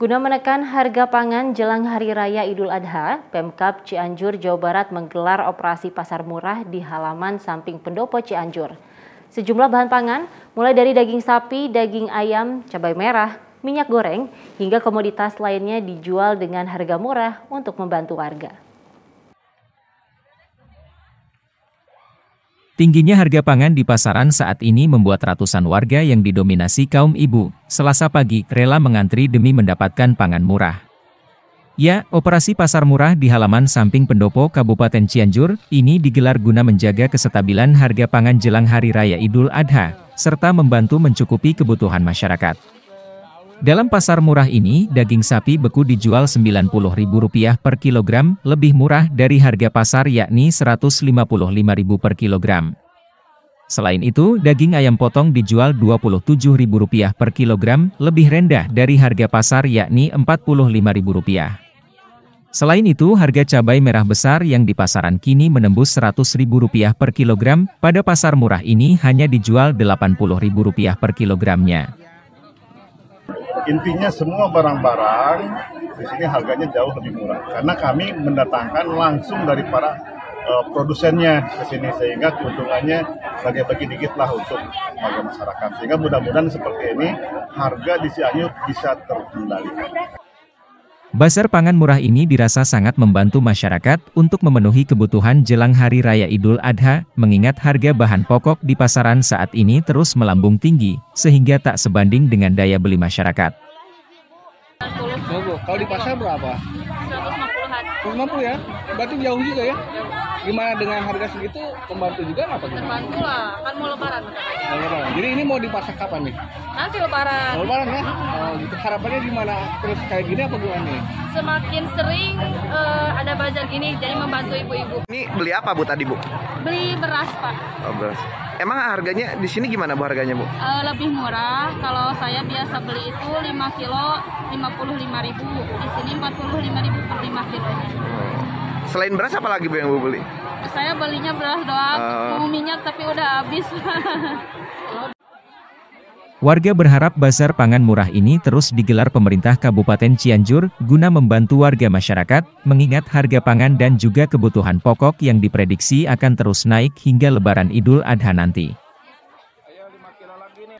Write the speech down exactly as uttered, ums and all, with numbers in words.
Guna menekan harga pangan jelang Hari Raya Idul Adha, Pemkab Cianjur, Jawa Barat menggelar operasi pasar murah di halaman samping pendopo Cianjur. Sejumlah bahan pangan, mulai dari daging sapi, daging ayam, cabai merah, minyak goreng, hingga komoditas lainnya dijual dengan harga murah untuk membantu warga. Tingginya harga pangan di pasaran saat ini membuat ratusan warga yang didominasi kaum ibu, Selasa pagi, rela mengantri demi mendapatkan pangan murah. Ya, operasi pasar murah di halaman samping pendopo Kabupaten Cianjur ini digelar guna menjaga kesetabilan harga pangan jelang Hari Raya Idul Adha, serta membantu mencukupi kebutuhan masyarakat. Dalam pasar murah ini, daging sapi beku dijual sembilan puluh ribu rupiah per kilogram, lebih murah dari harga pasar yakni seratus lima puluh lima ribu rupiah per kilogram. Selain itu, daging ayam potong dijual dua puluh tujuh ribu rupiah per kilogram, lebih rendah dari harga pasar yakni empat puluh lima ribu rupiah. Selain itu, harga cabai merah besar yang di pasaran kini menembus seratus ribu rupiah per kilogram, pada pasar murah ini hanya dijual delapan puluh ribu rupiah per kilogramnya. Intinya semua barang-barang di sini harganya jauh lebih murah karena kami mendatangkan langsung dari para uh, produsennya ke sini, sehingga keuntungannya bagi-bagi dikit lah untuk warga masyarakat, sehingga mudah-mudahan seperti ini harga di Cianjur bisa terkendalikan. Pasar pangan murah ini dirasa sangat membantu masyarakat untuk memenuhi kebutuhan jelang Hari Raya Idul Adha, mengingat harga bahan pokok di pasaran saat ini terus melambung tinggi, sehingga tak sebanding dengan daya beli masyarakat. Kalau di pasar berapa? seratus lima puluh ya? Berarti jauh juga ya? Gimana dengan harga segitu, membantu juga apa? Membantu lah, kan mau lebaran. Mau lebaran. Jadi ini mau dipasak kapan nih? Nanti lebaran. Mau lebaran ya? Oh, gitu. Harapannya gimana? Terus kayak gini apa gimana nih? Semakin sering uh, ada bazar gini, jadi membantu ibu-ibu. Ini beli apa Bu tadi Bu? Beli beras Pak. Oh, beras. Emang harganya di sini gimana Bu harganya Bu? Uh, lebih murah. Kalau saya biasa beli itu lima kilo lima puluh lima ribu. Di sini empat puluh lima ribu per lima kilonya. Selain beras apa lagi Bu yang Bu beli? Saya belinya beras doang, uh... minyak tapi udah habis. Warga berharap pasar pangan murah ini terus digelar pemerintah Kabupaten Cianjur guna membantu warga masyarakat, mengingat harga pangan dan juga kebutuhan pokok yang diprediksi akan terus naik hingga Lebaran Idul Adha nanti.